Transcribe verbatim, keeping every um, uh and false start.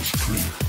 is clear.